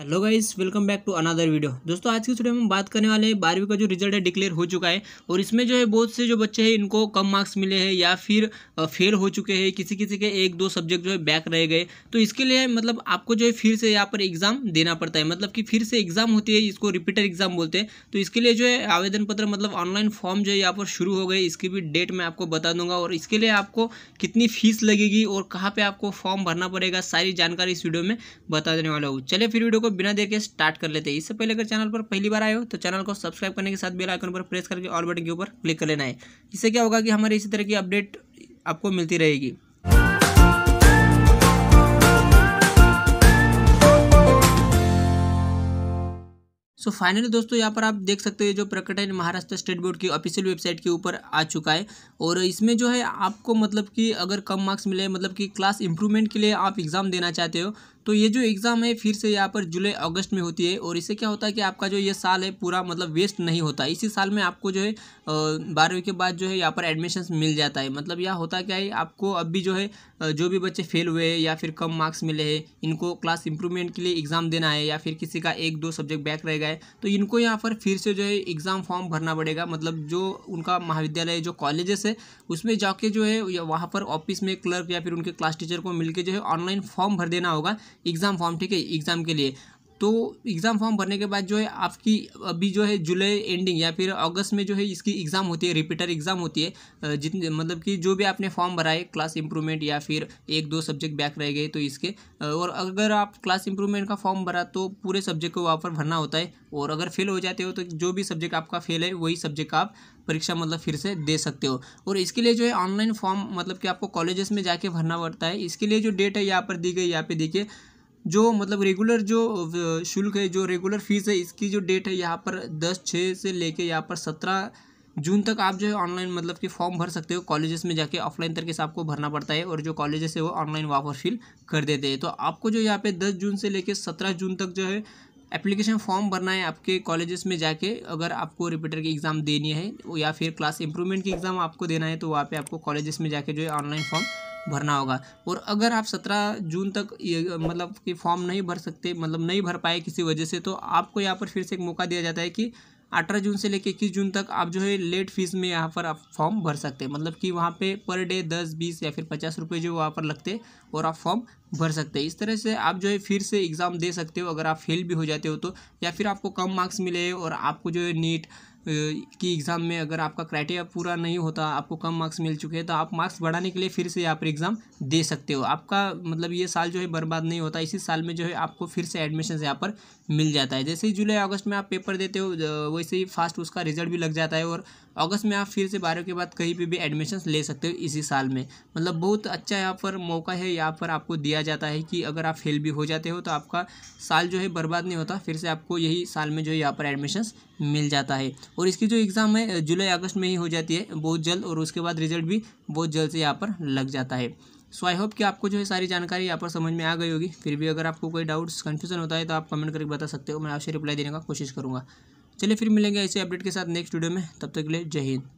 Hello guys, welcome back to another video. दोस्तों, आज की वीडियो में हम बात करने वाले हैं 12वीं का जो रिजल्ट है डिक्लेयर हो चुका है और इसमें जो है बहुत से जो बच्चे हैं इनको कम मार्क्स मिले हैं या फिर फेल हो चुके हैं, किसी किसी के एक दो सब्जेक्ट जो है बैक रह गए। तो इसके लिए मतलब आपको जो है फिर से यहाँ पर एग्जाम देना पड़ता है, मतलब कि फिर से एग्जाम होती है, इसको रिपीटर एग्जाम बोलते हैं। तो इसके लिए जो है आवेदन पत्र मतलब ऑनलाइन फॉर्म जो है यहाँ पर शुरू हो गए, इसकी भी डेट मैं आपको बता दूंगा और इसके लिए आपको कितनी फीस लगेगी और कहाँ पर आपको फॉर्म भरना पड़ेगा, सारी जानकारी इस वीडियो में बता देने वाला हूँ। चलिए फिर वीडियो बिना देर के स्टार्ट कर लेते हैं। इससे पहले अगर चैनल पर पहली बार आए हो तो चैनल को सब्सक्राइब करने के साथ बेल आइकन पर प्रेस करके ऑल बटन के ऊपर क्लिक कर लेना है। इससे क्या होगा कि हमारी इसी तरह की अपडेट आपको मिलती रहेगी। सो फाइनली दोस्तों, यहाँ पर आप देख सकते हो जो प्रकटन महाराष्ट्र स्टेट बोर्ड की ऑफिशियल वेबसाइट के ऊपर आ चुका है और इसमें जो है आपको मतलब कि अगर कम मार्क्स मिले मतलब कि क्लास इंप्रूवमेंट के लिए आप एग्ज़ाम देना चाहते हो तो ये जो एग्ज़ाम है फिर से यहाँ पर जुलाई अगस्त में होती है और इससे क्या होता है कि आपका जो ये साल है पूरा मतलब वेस्ट नहीं होता। इसी साल में आपको जो है 12वीं के बाद जो है यहाँ पर एडमिशन मिल जाता है। मतलब यह होता क्या है, आपको अब भी जो है जो भी बच्चे फेल हुए हैं या फिर कम मार्क्स मिले हैं इनको क्लास इंप्रूवमेंट के लिए एग्ज़ाम देना है या फिर किसी का एक दो सब्जेक्ट बैक रहेगा तो इनको यहाँ पर फिर से जो है एग्जाम फॉर्म भरना पड़ेगा। मतलब जो उनका महाविद्यालय जो कॉलेजेस है उसमें जाके जो है वहाँ पर ऑफिस में क्लर्क या फिर उनके क्लास टीचर को मिलके जो है ऑनलाइन फॉर्म भर देना होगा एग्जाम फॉर्म, ठीक है, एग्जाम के लिए। तो एग्ज़ाम फॉर्म भरने के बाद जो है आपकी अभी जो है जुलाई एंडिंग या फिर अगस्त में जो है इसकी एग्ज़ाम होती है, रिपीटर एग्ज़ाम होती है। जितने मतलब कि जो भी आपने फॉर्म भराए क्लास इंप्रूवमेंट या फिर एक दो सब्जेक्ट बैक रह गए तो इसके, और अगर आप क्लास इंप्रूवमेंट का फॉर्म भरा तो पूरे सब्जेक्ट को वहाँ पर भरना होता है और अगर फेल हो जाते हो तो जो भी सब्जेक्ट आपका फेल है वही सब्जेक्ट आप परीक्षा मतलब फिर से दे सकते हो। और इसके लिए जो है ऑनलाइन फॉर्म मतलब कि आपको कॉलेजेस में जाके भरना पड़ता है। इसके लिए जो डेट है यहाँ पर दी गई, यहाँ पर देखिए जो मतलब रेगुलर जो शुल्क है, जो रेगुलर फीस है, इसकी जो डेट है यहाँ पर 10/6 से लेके यहाँ पर 17 जून तक आप जो है ऑनलाइन मतलब कि फॉर्म भर सकते हो कॉलेजेस में जाके। ऑफलाइन तरीके से आपको भरना पड़ता है और जो कॉलेजेस है वो ऑनलाइन वापस फिल कर देते हैं। तो आपको जो यहाँ पे 10 जून से लेके 17 जून तक जो है एप्लीकेशन फॉर्म भरना है आपके कॉलेजेस में जाके, अगर आपको रिपीटर की एग्ज़ाम देनी है या फिर क्लास इंप्रूवमेंट की एग्ज़ाम आपको देना है तो वहाँ पर आपको कॉलेजेस में जाके जो है ऑनलाइन फॉर्म भरना होगा। और अगर आप 17 जून तक ये मतलब कि फॉर्म नहीं भर सकते, मतलब नहीं भर पाए किसी वजह से, तो आपको यहाँ पर फिर से एक मौका दिया जाता है कि 18 जून से लेकर 21 जून तक आप जो है लेट फीस में यहाँ पर आप फॉर्म भर सकते हैं। मतलब कि वहाँ पर डे 10, 20 या फिर 50 रुपये जो वहाँ पर लगते और आप फॉर्म भर सकते हैं। इस तरह से आप जो है फिर से एग्ज़ाम दे सकते हो अगर आप फेल भी हो जाते हो तो, या फिर आपको कम मार्क्स मिले और आपको जो है नीट की एग्ज़ाम में अगर आपका क्राइटेरिया पूरा नहीं होता, आपको कम मार्क्स मिल चुके हैं तो आप मार्क्स बढ़ाने के लिए फिर से यहाँ पर एग्ज़ाम दे सकते हो। आपका मतलब ये साल जो है बर्बाद नहीं होता, इसी साल में जो है आपको फिर से एडमिशन यहाँ पर मिल जाता है। जैसे ही जुलाई अगस्त में आप पेपर देते हो वैसे ही फास्ट उसका रिजल्ट भी लग जाता है और अगस्त में आप फिर से 12 के बाद कहीं पर भी एडमिशन ले सकते हो इसी साल में। मतलब बहुत अच्छा यहाँ पर मौका है, यहाँ पर आपको दिया जाता है कि अगर आप फेल भी हो जाते हो तो आपका साल जो है बर्बाद नहीं होता, फिर से आपको यही साल में जो है यहाँ पर एडमिशन मिल जाता है। और इसकी जो एग्ज़ाम है जुलाई अगस्त में ही हो जाती है बहुत जल्द और उसके बाद रिजल्ट भी बहुत जल्द से यहाँ पर लग जाता है। सो आई होप कि आपको जो है सारी जानकारी यहाँ पर समझ में आ गई होगी। फिर भी अगर आपको कोई डाउट्स कन्फ्यूजन होता है तो आप कमेंट करके बता सकते हो, मैं आपसे रिप्लाई देने का कोशिश करूँगा। चलिए फिर मिलेंगे ऐसे अपडेट के साथ नेक्स्ट वीडियो में, तब तक के लिए जय हिंद।